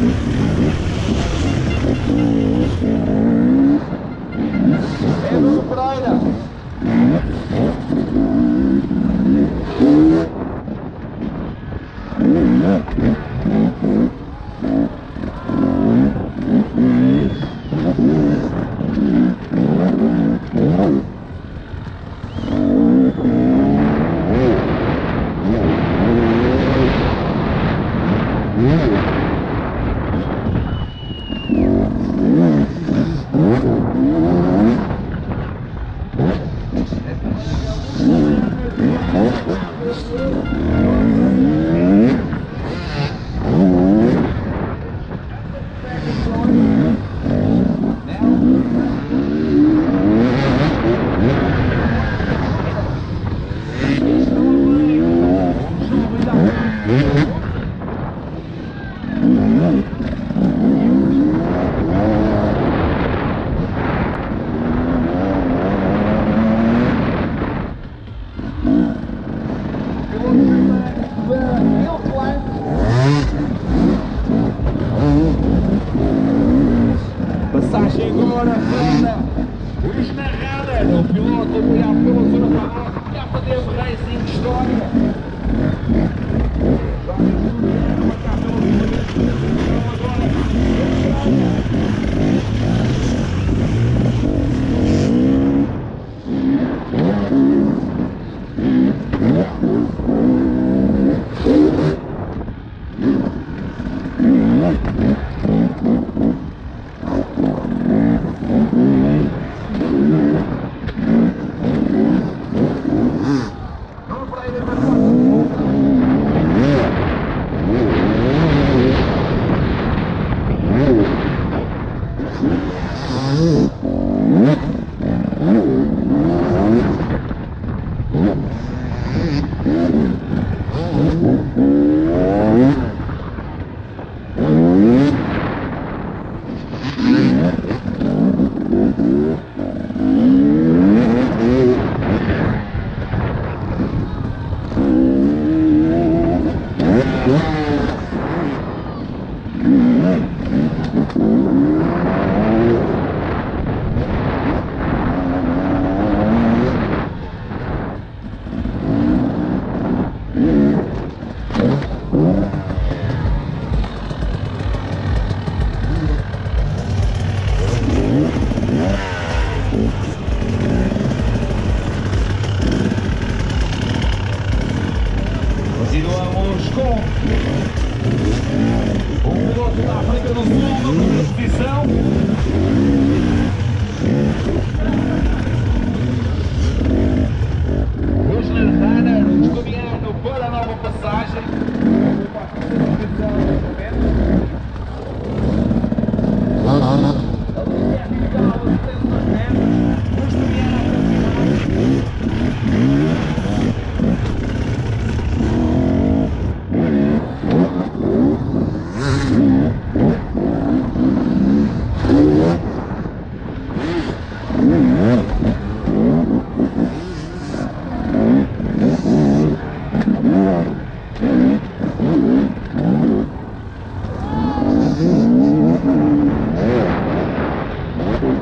Escolher o piloto da minha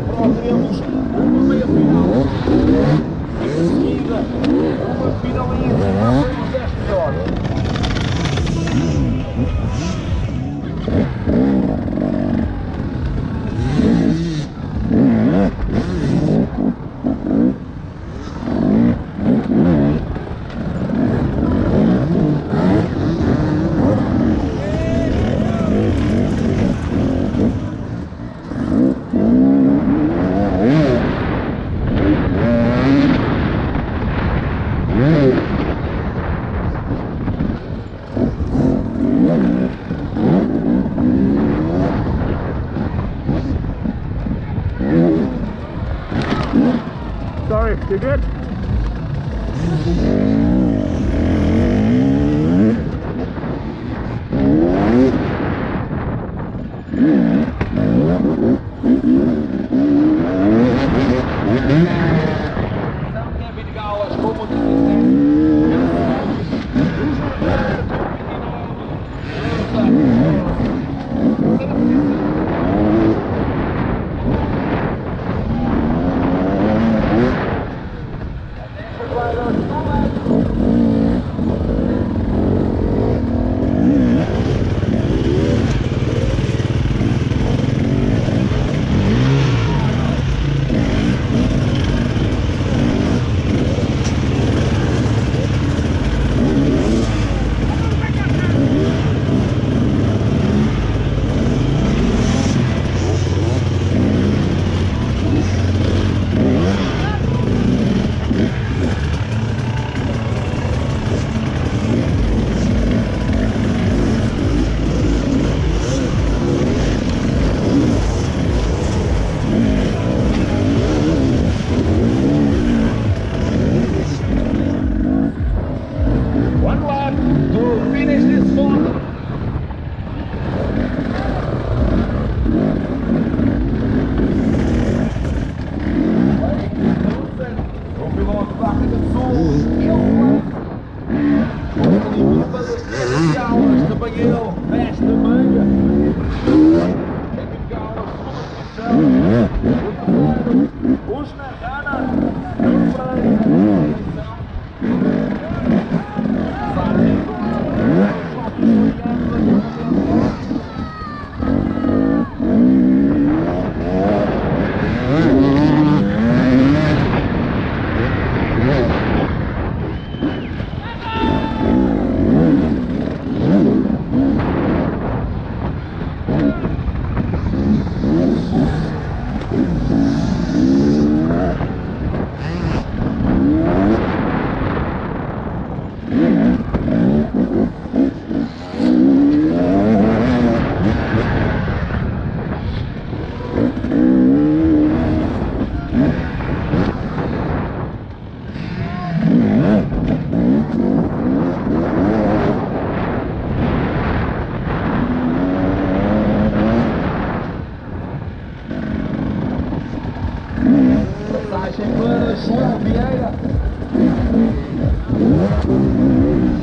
prova é a luz. Sorry, you good?